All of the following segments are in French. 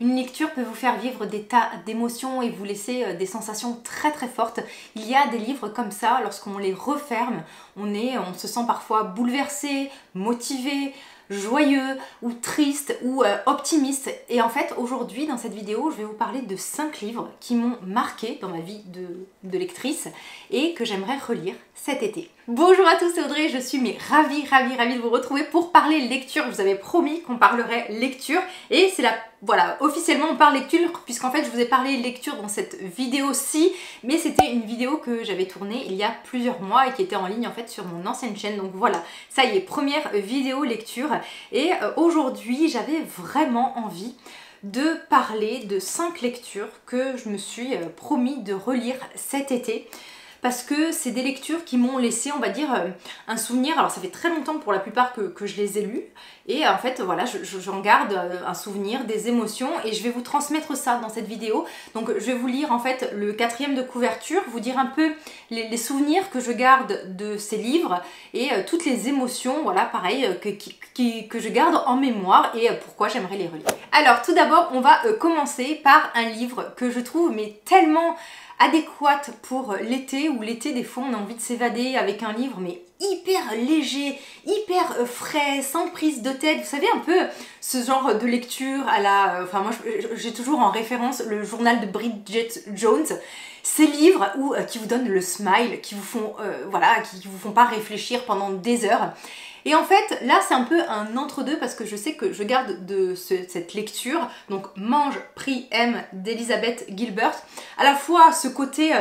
Une lecture peut vous faire vivre des tas d'émotions et vous laisser des sensations très très fortes. Il y a des livres comme ça, lorsqu'on les referme, on se sent parfois bouleversé, motivé, joyeux ou triste ou optimiste. Et en fait, aujourd'hui, dans cette vidéo, je vais vous parler de 5 livres qui m'ont marqué dans ma vie de lectrice et que j'aimerais relire cet été. Bonjour à tous, c'est Audrey, je suis ravie de vous retrouver pour parler lecture. Je vous avais promis qu'on parlerait lecture et c'est la... Voilà, officiellement on parle lecture puisqu'en fait je vous ai parlé lecture dans cette vidéo-ci, mais c'était une vidéo que j'avais tournée il y a plusieurs mois et qui était en ligne en fait sur mon ancienne chaîne. Donc voilà, ça y est, première vidéo lecture. Et aujourd'hui j'avais vraiment envie de parler de 5 lectures que je me suis promis de relire cet été. Parce que c'est des lectures qui m'ont laissé, on va dire, un souvenir. Alors ça fait très longtemps pour la plupart que je les ai lues. Et en fait, voilà, j'en garde un souvenir, des émotions. Et je vais vous transmettre ça dans cette vidéo. Donc je vais vous lire en fait le 4e de couverture, vous dire un peu les souvenirs que je garde de ces livres. Et toutes les émotions, voilà, pareil, que je garde en mémoire et pourquoi j'aimerais les relire. Alors tout d'abord, on va commencer par un livre que je trouve mais tellement... adéquate pour l'été, où l'été des fois on a envie de s'évader avec un livre mais hyper léger, hyper frais, sans prise de tête. Vous savez un peu ce genre de lecture à la... Enfin moi j'ai toujours en référence le journal de Bridget Jones. Ces livres où, qui vous donnent le smile, qui vous font, voilà, qui vous font pas réfléchir pendant des heures. Et en fait, là, c'est un peu un entre-deux parce que je sais que je garde de cette lecture, donc Mange Prie Aime d'Elisabeth Gilbert, à la fois ce côté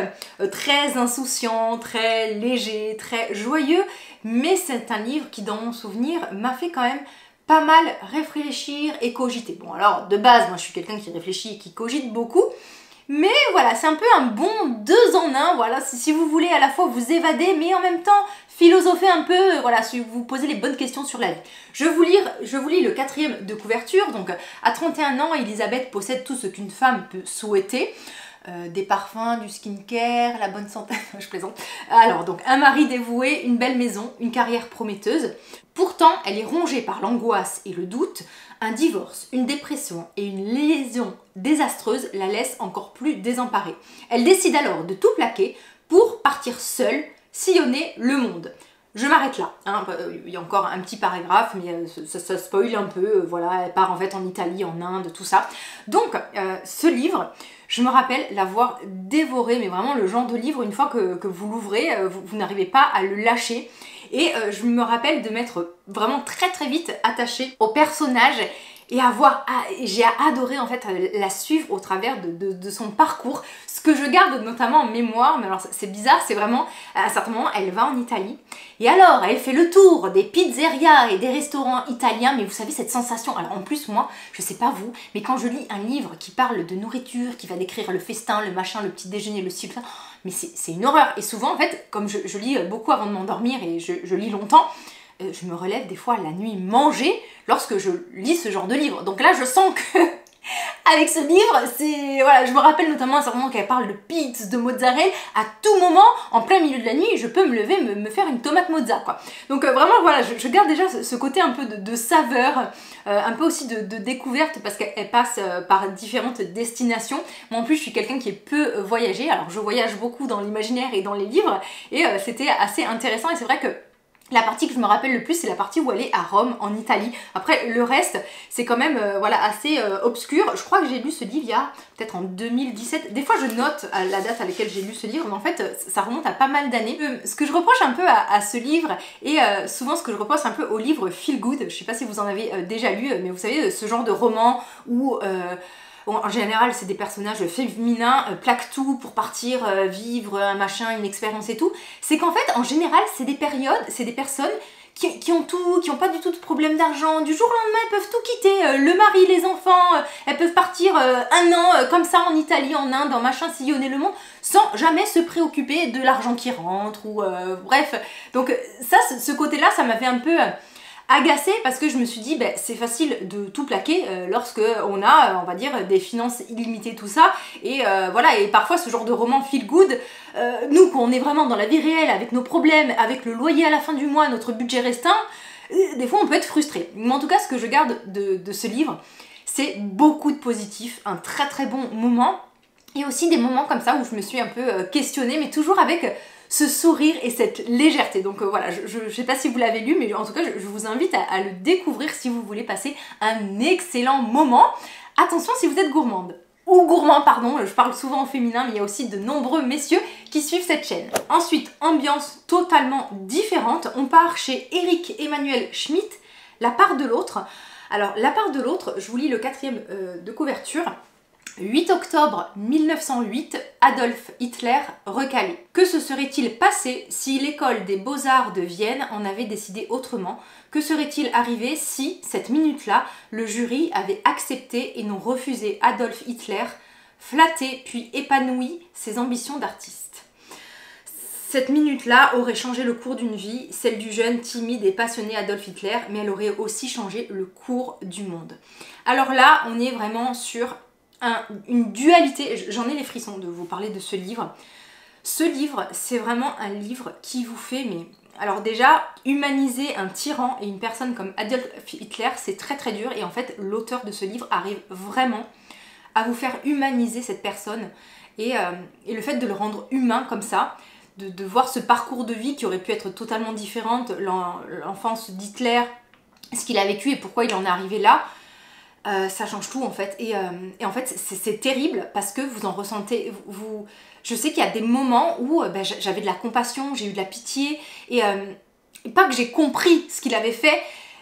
très insouciant, très léger, très joyeux, mais c'est un livre qui, dans mon souvenir, m'a fait quand même pas mal réfléchir et cogiter. Bon, alors, de base, moi, je suis quelqu'un qui réfléchit et qui cogite beaucoup, mais voilà, c'est un peu un bon 2 en 1, voilà, si vous voulez à la fois vous évader, mais en même temps philosopher un peu, voilà, si vous posez les bonnes questions sur la vie. Je vous lis le 4e de couverture. Donc à 31 ans, Elisabeth possède tout ce qu'une femme peut souhaiter. Des parfums, du skincare, la bonne santé, je plaisante. Alors donc un mari dévoué, une belle maison, une carrière prometteuse. Pourtant, elle est rongée par l'angoisse et le doute. Un divorce, une dépression et une liaison désastreuse la laissent encore plus désemparée. Elle décide alors de tout plaquer pour partir seule, sillonner le monde. Je m'arrête là, hein. Il y a encore un petit paragraphe, mais ça spoil un peu, voilà, elle part en fait en Italie, en Inde, tout ça. Donc, ce livre, je me rappelle l'avoir dévoré, mais vraiment le genre de livre, une fois que vous l'ouvrez, vous n'arrivez pas à le lâcher. Et je me rappelle de m'être vraiment très très vite attachée au personnage. Et j'ai adoré en fait la suivre au travers de son parcours. Ce que je garde notamment en mémoire, mais alors c'est bizarre, c'est vraiment, à un certain moment, elle va en Italie. Et alors, elle fait le tour des pizzerias et des restaurants italiens, mais vous savez cette sensation, alors en plus moi, je sais pas vous, mais quand je lis un livre qui parle de nourriture, qui va décrire le festin, le machin, le petit déjeuner, le sylvain, mais c'est une horreur. Et souvent en fait, comme je lis beaucoup avant de m'endormir et je lis longtemps, je me relève des fois la nuit manger lorsque je lis ce genre de livre. Donc là, je sens que avec ce livre, c'est... Voilà, je me rappelle notamment à un certain moment qu'elle parle de pizza, de mozzarella. À tout moment, en plein milieu de la nuit, je peux me lever, me faire une tomate mozza, quoi. Donc vraiment, voilà, je garde déjà ce côté un peu de saveur, un peu aussi de découverte, parce qu'elle passe par différentes destinations. Moi, en plus, je suis quelqu'un qui est peu voyagé. Alors, je voyage beaucoup dans l'imaginaire et dans les livres, et c'était assez intéressant, et c'est vrai que la partie que je me rappelle le plus, c'est la partie où elle est à Rome, en Italie. Après, le reste, c'est quand même voilà, assez obscur. Je crois que j'ai lu ce livre il y a peut-être en 2017. Des fois, je note la date à laquelle j'ai lu ce livre, mais en fait, ça remonte à pas mal d'années. Ce que je reproche un peu à ce livre, et souvent ce que je reproche un peu au livre Feel Good, je sais pas si vous en avez déjà lu, mais vous savez, ce genre de roman où... en général, c'est des personnages féminins, plaquent tout pour partir, vivre un machin, une expérience et tout. C'est qu'en fait, en général, c'est des périodes, c'est des personnes qui ont tout, qui n'ont pas du tout de problème d'argent. Du jour au lendemain, elles peuvent tout quitter, le mari, les enfants, elles peuvent partir 1 an comme ça en Italie, en Inde, en machin, sillonner le monde, sans jamais se préoccuper de l'argent qui rentre ou bref. Donc ça, ce côté-là, ça m'avait un peu... agacée parce que je me suis dit ben, c'est facile de tout plaquer lorsque on a on va dire des finances illimitées tout ça et voilà et parfois ce genre de roman feel good nous qu'on est vraiment dans la vie réelle avec nos problèmes, avec le loyer à la fin du mois, notre budget restreint, des fois on peut être frustré. Mais en tout cas ce que je garde de ce livre, c'est beaucoup de positif, un très très bon moment. Et aussi des moments comme ça où je me suis un peu questionnée, mais toujours avec ce sourire et cette légèreté. Donc voilà, je sais pas si vous l'avez lu, mais en tout cas je vous invite à le découvrir si vous voulez passer un excellent moment. Attention si vous êtes gourmande. Ou gourmand, pardon, je parle souvent en féminin, mais il y a aussi de nombreux messieurs qui suivent cette chaîne. Ensuite, ambiance totalement différente, on part chez Eric Emmanuel Schmitt, La part de l'autre. Alors, La part de l'autre, je vous lis le quatrième de couverture. 8 octobre 1908, Adolf Hitler recalé. Que se serait-il passé si l'école des beaux-arts de Vienne en avait décidé autrement? Que serait-il arrivé si, cette minute-là, le jury avait accepté et non refusé Adolf Hitler, flatté puis épanoui ses ambitions d'artiste? Cette minute-là aurait changé le cours d'une vie, celle du jeune, timide et passionné Adolf Hitler, mais elle aurait aussi changé le cours du monde. Alors là, on est vraiment sur une dualité, j'en ai les frissons de vous parler de ce livre. Ce livre, c'est vraiment un livre qui vous fait, mais alors déjà, humaniser un tyran et une personne comme Adolf Hitler, c'est très très dur, et en fait, l'auteur de ce livre arrive vraiment à vous faire humaniser cette personne, et le fait de le rendre humain comme ça, de voir ce parcours de vie qui aurait pu être totalement différente, l'enfance d'Hitler, ce qu'il a vécu et pourquoi il en est arrivé là, ça change tout en fait, et en fait c'est terrible parce que vous en ressentez, je sais qu'il y a des moments où j'avais de la compassion, j'ai eu de la pitié, et pas que j'ai compris ce qu'il avait fait,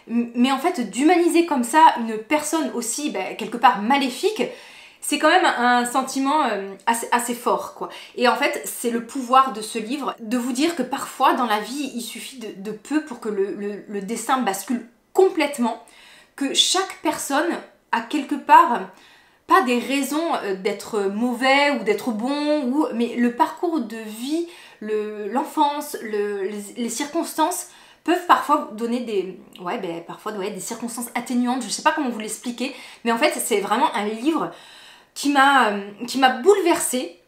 mais en fait d'humaniser comme ça une personne aussi quelque part maléfique, c'est quand même un sentiment assez fort quoi. Et en fait c'est le pouvoir de ce livre, de vous dire que parfois dans la vie il suffit de peu pour que le destin bascule complètement, que chaque personne a quelque part pas des raisons d'être mauvais ou d'être bon, mais le parcours de vie, l'enfance, les circonstances peuvent parfois donner des circonstances atténuantes, je sais pas comment vous l'expliquer, mais en fait c'est vraiment un livre qui m'a bouleversée,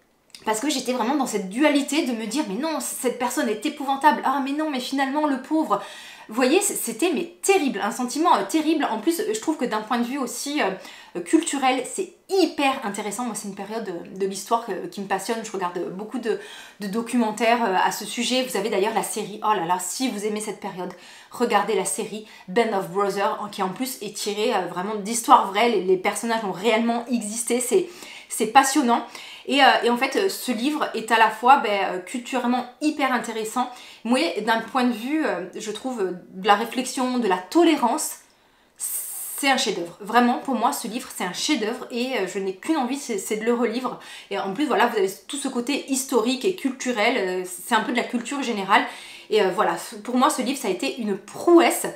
parce que j'étais vraiment dans cette dualité de me dire mais non, cette personne est épouvantable, ah mais non, mais finalement le pauvre. Vous voyez, c'était mais terrible, un sentiment terrible. En plus, je trouve que d'un point de vue aussi culturel, c'est hyper intéressant. Moi, c'est une période de l'histoire qui me passionne. Je regarde beaucoup de documentaires à ce sujet. Vous avez d'ailleurs la série, oh là là, si vous aimez cette période, regardez la série Band of Brothers, qui en plus est tirée vraiment d'histoires vraies. Les personnages ont réellement existé, c'est passionnant. Et en fait, ce livre est à la fois culturellement hyper intéressant, mais d'un point de vue, je trouve, de la réflexion, de la tolérance, c'est un chef-d'œuvre. Vraiment, pour moi, ce livre, c'est un chef-d'œuvre et je n'ai qu'une envie, c'est de le relire. Et en plus, voilà, vous avez tout ce côté historique et culturel, c'est un peu de la culture générale. Et voilà, pour moi, ce livre, ça a été une prouesse.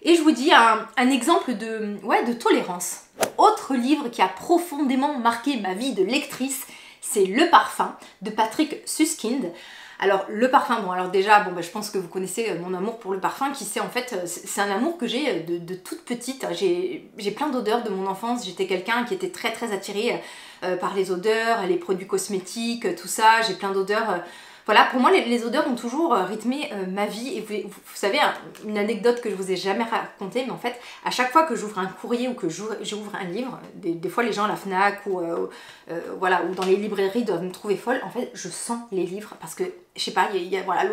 Et je vous dis un exemple de tolérance. Autre livre qui a profondément marqué ma vie de lectrice, c'est Le Parfum de Patrick Suskind. Alors Le Parfum, je pense que vous connaissez mon amour pour Le Parfum, qui c'est en fait, c'est un amour que j'ai de toute petite. J'ai plein d'odeurs de mon enfance, j'étais quelqu'un qui était très très attirée par les odeurs, les produits cosmétiques, tout ça, j'ai plein d'odeurs. Voilà, pour moi, les odeurs ont toujours rythmé ma vie. Et vous savez, une anecdote que je vous ai jamais racontée, mais en fait, à chaque fois que j'ouvre un courrier ou que j'ouvre un livre, des fois les gens à la FNAC ou dans les librairies doivent me trouver folle, en fait, je sens les livres parce que, je sais pas,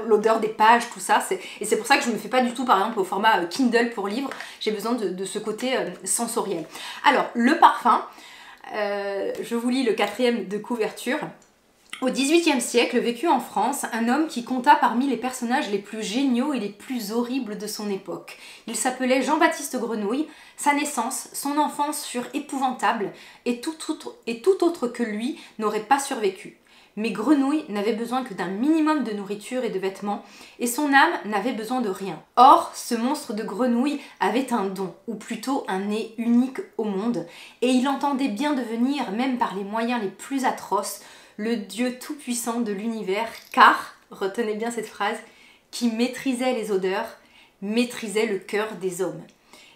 l'odeur des pages, tout ça. Et c'est pour ça que je me fais pas du tout, par exemple, au format Kindle pour livres. J'ai besoin de ce côté sensoriel. Alors, Le Parfum, je vous lis le quatrième de couverture. Au XVIIIe siècle, vécut en France, un homme qui compta parmi les personnages les plus géniaux et les plus horribles de son époque. Il s'appelait Jean-Baptiste Grenouille, sa naissance, son enfance furent épouvantables et tout autre que lui n'aurait pas survécu. Mais Grenouille n'avait besoin que d'un minimum de nourriture et de vêtements et son âme n'avait besoin de rien. Or, ce monstre de Grenouille avait un don, ou plutôt un nez unique au monde, et il entendait bien devenir, même par les moyens les plus atroces, le dieu tout-puissant de l'univers, car, retenez bien cette phrase, qui maîtrisait les odeurs, maîtrisait le cœur des hommes.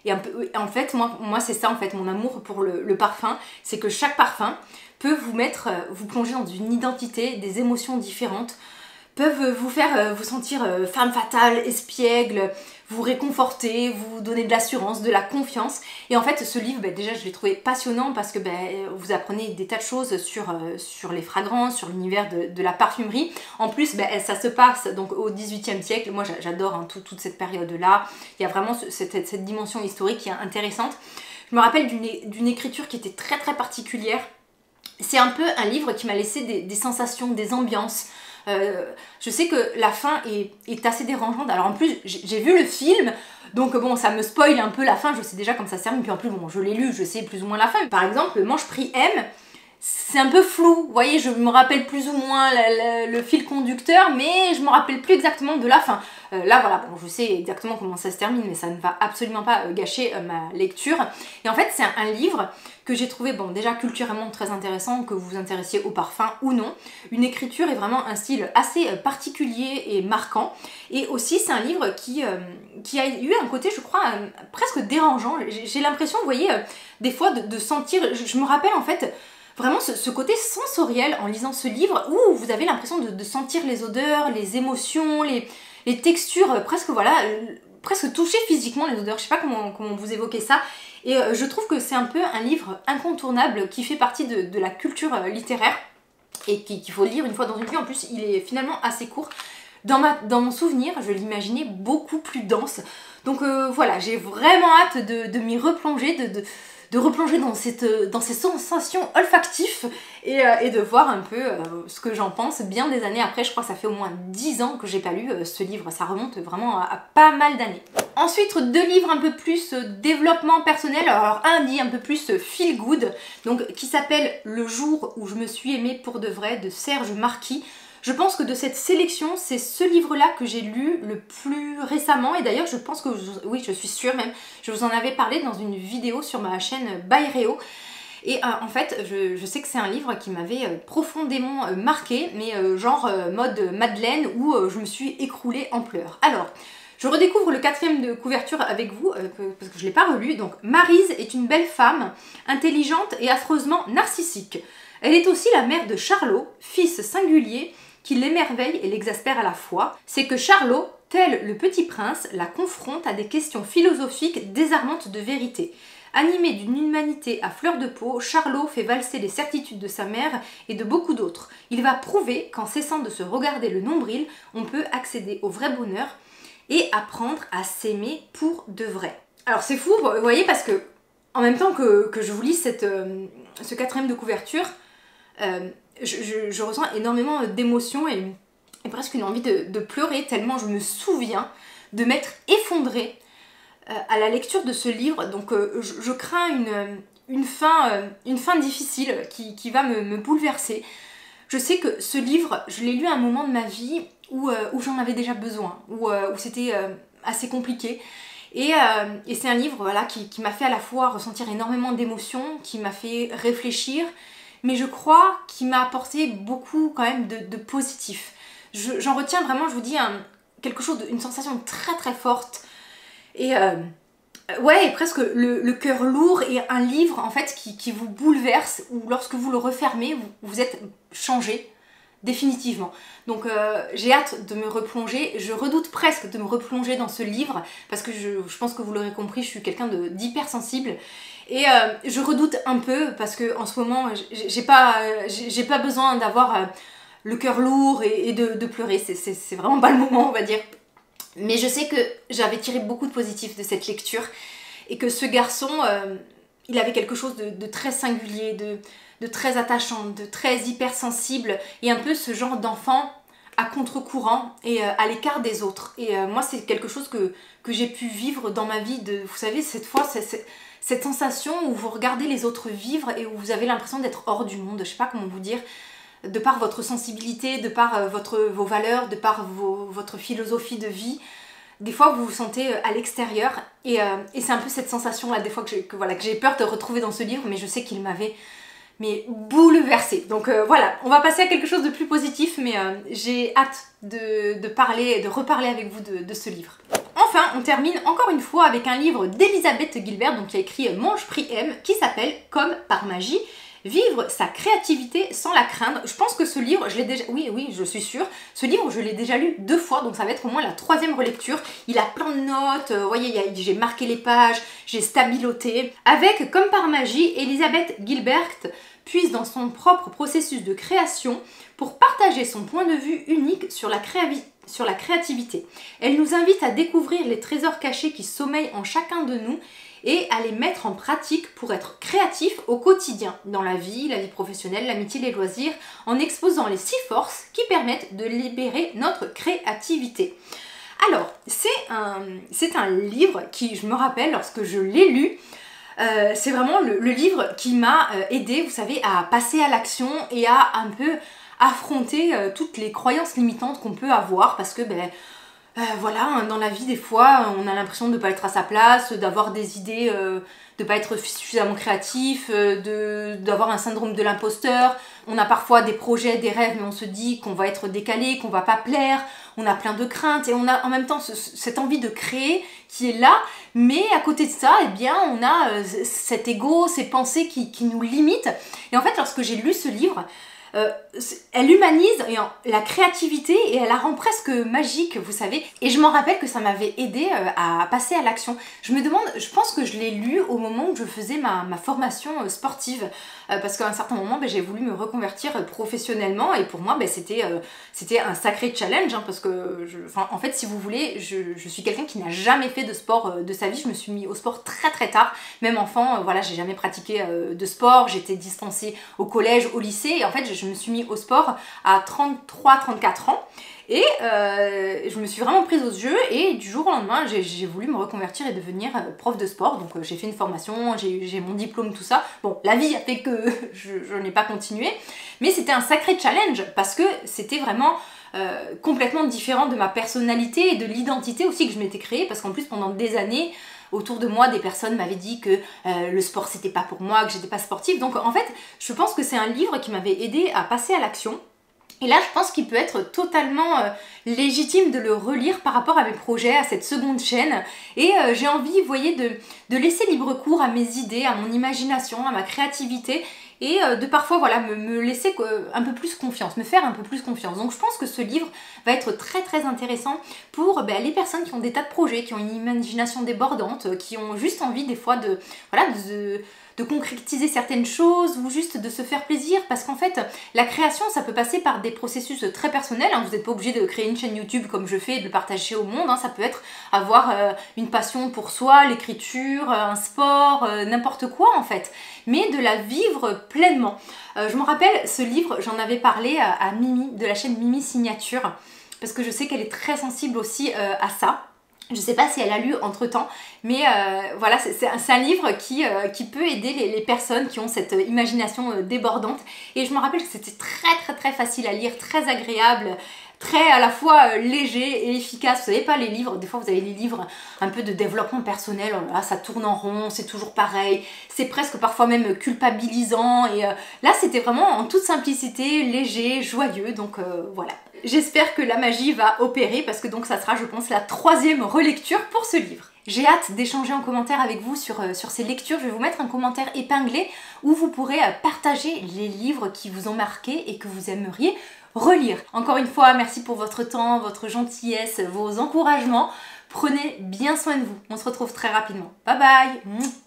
Et en fait, moi c'est ça en fait, mon amour pour le parfum, c'est que chaque parfum peut vous plonger dans une identité, des émotions différentes, peuvent vous faire vous sentir femme fatale, espiègle, vous réconforter, vous donner de l'assurance, de la confiance. Et en fait, ce livre, ben, déjà, je l'ai trouvé passionnant parce que ben, vous apprenez des tas de choses sur les fragrances, sur l'univers de la parfumerie. En plus, ben, ça se passe donc au XVIIIe siècle. Moi, j'adore hein, toute cette période-là. Il y a vraiment cette dimension historique qui est intéressante. Je me rappelle d'une écriture qui était très très particulière. C'est un peu un livre qui m'a laissé des sensations, des ambiances. Je sais que la fin est assez dérangeante. Alors en plus, j'ai vu le film, donc bon, ça me spoil un peu la fin, je sais déjà comment ça se termine. Puis en plus, bon, je l'ai lu, je sais plus ou moins la fin. Par exemple, Mange Prie Aime, c'est un peu flou. Vous voyez, je me rappelle plus ou moins le fil conducteur, mais je me rappelle plus exactement de la fin. Là, voilà, bon, je sais exactement comment ça se termine, mais ça ne va absolument pas gâcher ma lecture. Et en fait, c'est un livre que j'ai trouvé, bon, déjà culturellement très intéressant, que vous vous intéressiez au parfum ou non. Une écriture est vraiment un style assez particulier et marquant. Et aussi, c'est un livre qui a eu un côté, je crois, presque dérangeant. J'ai l'impression, vous voyez, des fois de sentir... Je me rappelle, en fait... Vraiment ce côté sensoriel en lisant ce livre où vous avez l'impression de sentir les odeurs, les émotions, les textures, presque voilà, presque toucher physiquement les odeurs, je sais pas comment vous évoquez ça. Et je trouve que c'est un peu un livre incontournable qui fait partie de la culture littéraire et qu'il faut lire une fois dans une vie. En plus, il est finalement assez court. Dans mon souvenir, je l'imaginais beaucoup plus dense. Donc voilà, j'ai vraiment hâte de m'y replonger, de replonger dans ces sensations olfactives et de voir un peu ce que j'en pense bien des années après. Je crois que ça fait au moins 10 ans que j'ai pas lu ce livre, ça remonte vraiment à pas mal d'années. Ensuite, deux livres un peu plus développement personnel, alors un dit un peu plus feel good, donc qui s'appelle Le jour où je me suis aimé pour de vrai de Serge Marquis. Je pense que de cette sélection, c'est ce livre-là que j'ai lu le plus récemment. Et d'ailleurs, je pense que, oui, je suis sûre même, je vous en avais parlé dans une vidéo sur ma chaîne ByReo. Et en fait, je sais que c'est un livre qui m'avait profondément marqué, mais genre mode Madeleine où je me suis écroulée en pleurs. Alors, je redécouvre le 4e de couverture avec vous, parce que je ne l'ai pas relu. Donc, Maryse est une belle femme, intelligente et affreusement narcissique. Elle est aussi la mère de Charlot, fils singulier, qui l'émerveille et l'exaspère à la fois. C'est que Charlot, tel le petit prince, la confronte à des questions philosophiques désarmantes de vérité. Animé d'une humanité à fleur de peau, Charlot fait valser les certitudes de sa mère et de beaucoup d'autres. Il va prouver qu'en cessant de se regarder le nombril, on peut accéder au vrai bonheur et apprendre à s'aimer pour de vrai. Alors c'est fou, vous voyez, parce que en même temps que je vous lis ce 4e de couverture, je ressens énormément d'émotions et presque une envie de pleurer tellement je me souviens de m'être effondrée à la lecture de ce livre. Donc je crains une fin difficile qui va me bouleverser. Je sais que ce livre, je l'ai lu à un moment de ma vie où j'en avais déjà besoin, où c'était assez compliqué. Et c'est un livre voilà, qui m'a fait à la fois ressentir énormément d'émotions, qui m'a fait réfléchir, mais je crois qu'il m'a apporté beaucoup quand même de positif. J'en retiens vraiment, je vous dis, quelque chose, une sensation très très forte. Et ouais, presque le cœur lourd et un livre en fait qui vous bouleverse, où lorsque vous le refermez, vous êtes changé définitivement. Donc j'ai hâte de me replonger, je redoute presque de me replonger dans ce livre, parce que je pense que vous l'aurez compris, je suis quelqu'un d'hypersensible. Et je redoute un peu parce que en ce moment, j'ai pas besoin d'avoir le cœur lourd et de pleurer. C'est vraiment pas le moment, on va dire. Mais je sais que j'avais tiré beaucoup de positif de cette lecture et que ce garçon, il avait quelque chose de très singulier, de très attachant, de très hypersensible et un peu ce genre d'enfant à contre-courant et à l'écart des autres. Et moi, c'est quelque chose que j'ai pu vivre dans ma vie. Vous savez, cette fois, cette sensation où vous regardez les autres vivre et où vous avez l'impression d'être hors du monde, je sais pas comment vous dire, de par votre sensibilité, de par vos valeurs, de par votre philosophie de vie. Des fois, vous vous sentez à l'extérieur et c'est un peu cette sensation-là, des fois, que j'ai peur de retrouver dans ce livre, mais je sais qu'il m'avait bouleversée. Donc voilà, on va passer à quelque chose de plus positif, mais j'ai hâte de reparler avec vous de ce livre. Enfin, on termine encore une fois avec un livre d'Elisabeth Gilbert, donc qui a écrit Mange Prie Aime, qui s'appelle Comme par Magie. Vivre sa créativité sans la craindre. Je pense que ce livre, je l'ai déjà... Oui, je suis sûre. Ce livre, je l'ai déjà lu 2 fois, donc ça va être au moins la 3e relecture. Il a plein de notes, vous voyez, j'ai marqué les pages, j'ai stabiloté. Avec, comme par magie, Elisabeth Gilbert puise dans son propre processus de création pour partager son point de vue unique sur la créativité. Elle nous invite à découvrir les trésors cachés qui sommeillent en chacun de nous et à les mettre en pratique pour être créatif au quotidien, dans la vie professionnelle, l'amitié, les loisirs, en exposant les 6 forces qui permettent de libérer notre créativité. Alors, c'est un livre qui, je me rappelle, lorsque je l'ai lu, c'est vraiment le livre qui m'a aidé, vous savez, à passer à l'action et à un peu affronter toutes les croyances limitantes qu'on peut avoir, parce que, ben, voilà, dans la vie des fois on a l'impression de ne pas être à sa place, d'avoir des idées, de ne pas être suffisamment créatif, d'avoir un syndrome de l'imposteur. On a parfois des projets, des rêves, mais on se dit qu'on va être décalé, qu'on va pas plaire, on a plein de craintes et on a en même temps cette envie de créer qui est là, mais à côté de ça, eh bien, on a cet ego, ces pensées qui nous limitent. Et en fait, lorsque j'ai lu ce livre, elle humanise la créativité et elle la rend presque magique, vous savez. Et je m'en rappelle que ça m'avait aidé à passer à l'action. Je me demande, je pense que je l'ai lu au moment où je faisais ma formation sportive, parce qu'à un certain moment, ben, j'ai voulu me reconvertir professionnellement et pour moi, ben, c'était un sacré challenge, hein, parce que, en fait, si vous voulez, je suis quelqu'un qui n'a jamais fait de sport de sa vie. Je me suis mis au sport très très tard, même enfant, voilà, j'ai jamais pratiqué de sport, j'étais dispensée au collège, au lycée, et en fait, je me suis mis au sport à 33-34 ans et je me suis vraiment prise au jeu et du jour au lendemain j'ai voulu me reconvertir et devenir prof de sport, donc j'ai fait une formation, j'ai mon diplôme, tout ça. Bon, la vie a fait que je n'ai pas continué, mais c'était un sacré challenge parce que c'était vraiment complètement différent de ma personnalité et de l'identité aussi que je m'étais créée, parce qu'en plus pendant des années autour de moi, des personnes m'avaient dit que le sport c'était pas pour moi, que j'étais pas sportive. Donc en fait, je pense que c'est un livre qui m'avait aidé à passer à l'action. Et là, je pense qu'il peut être totalement légitime de le relire par rapport à mes projets, à cette seconde chaîne. Et j'ai envie, vous voyez, de laisser libre cours à mes idées, à mon imagination, à ma créativité. Et de parfois, voilà, me laisser un peu plus confiance, me faire un peu plus confiance. Donc je pense que ce livre va être très très intéressant pour les personnes qui ont des tas de projets, qui ont une imagination débordante, qui ont juste envie des fois de, voilà, de concrétiser certaines choses ou juste de se faire plaisir, parce qu'en fait la création ça peut passer par des processus très personnels, hein. Vous n'êtes pas obligé de créer une chaîne YouTube comme je fais et de le partager au monde, hein. Ça peut être avoir une passion pour soi, l'écriture, un sport, n'importe quoi en fait, mais de la vivre pleinement. Je me rappelle ce livre, j'en avais parlé à Mimi de la chaîne Mimi Signature, parce que je sais qu'elle est très sensible aussi à ça. Je sais pas si elle a lu entre temps, mais voilà, c'est un livre qui peut aider les personnes qui ont cette imagination débordante. Et je me rappelle que c'était très très très facile à lire, très agréable, très à la fois léger et efficace. Vous savez, pas les livres, des fois vous avez les livres un peu de développement personnel, oh là, ça tourne en rond, c'est toujours pareil, c'est presque parfois même culpabilisant, et là c'était vraiment en toute simplicité, léger, joyeux, donc voilà. J'espère que la magie va opérer, parce que donc ça sera, je pense, la 3e relecture pour ce livre. J'ai hâte d'échanger en commentaire avec vous sur ces lectures. Je vais vous mettre un commentaire épinglé où vous pourrez partager les livres qui vous ont marqué et que vous aimeriez relire. Encore une fois, merci pour votre temps, votre gentillesse, vos encouragements. Prenez bien soin de vous. On se retrouve très rapidement. Bye bye.